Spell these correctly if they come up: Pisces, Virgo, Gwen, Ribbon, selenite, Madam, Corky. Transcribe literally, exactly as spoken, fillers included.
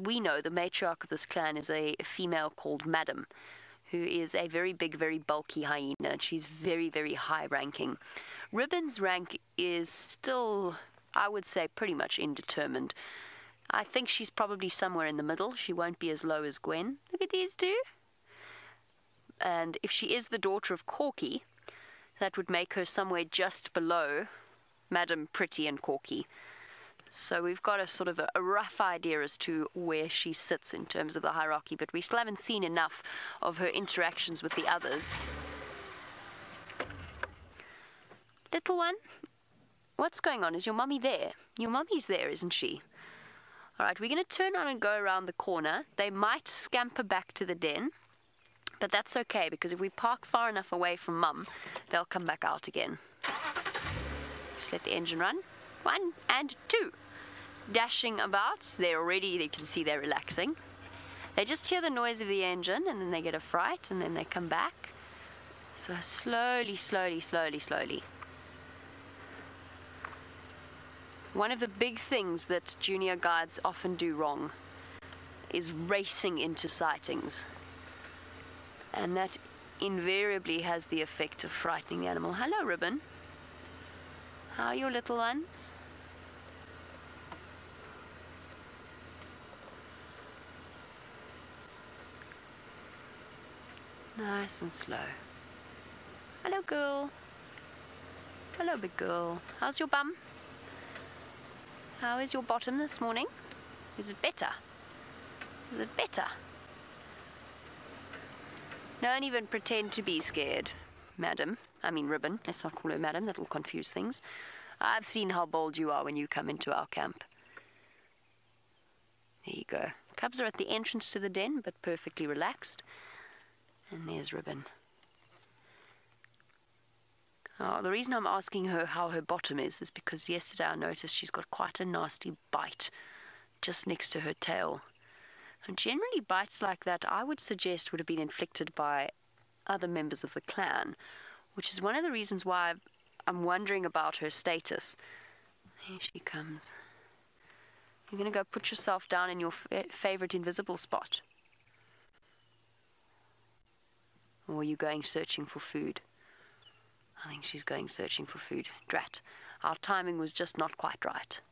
We know the matriarch of this clan is a female called Madam, who is a very big, very bulky hyena, and she's very, very high ranking. Ribbon's rank is still, I would say, pretty much indetermined. I think she's probably somewhere in the middle. She won't be as low as Gwen. Look at these two. And if she is the daughter of Corky, that would make her somewhere just below Madam, Pretty and Corky. So we've got a sort of a, a rough idea as to where she sits in terms of the hierarchy, but we still haven't seen enough of her interactions with the others. Little one, what's going on? Is your mummy there? Your mummy's there, isn't she? All right, we're going to turn on and go around the corner. They might scamper back to the den, but that's okay, because if we park far enough away from mum, they'll come back out again. Just let the engine run. One and two. Dashing about. They're already, they can see they're relaxing. They just hear the noise of the engine and then they get a fright and then they come back. So slowly, slowly, slowly, slowly. One of the big things that junior guides often do wrong is racing into sightings. And that invariably has the effect of frightening the animal. Hello, Ribbon. How are your little ones? Nice and slow. Hello, girl. Hello, big girl. How's your bum? How is your bottom this morning? Is it better? Is it better? Don't even pretend to be scared, Madam. I mean, Ribbon. Let's not call her Madam. That'll confuse things. I've seen how bold you are when you come into our camp. There you go. Cubs are at the entrance to the den, but perfectly relaxed. And there's Ribbon. Oh, the reason I'm asking her how her bottom is is because yesterday I noticed she's got quite a nasty bite just next to her tail. And generally bites like that, I would suggest, would have been inflicted by other members of the clan, which is one of the reasons why I'm wondering about her status. Here she comes. You're going to go put yourself down in your f favorite invisible spot. Or are you going searching for food? I think she's going searching for food. Drat, our timing was just not quite right.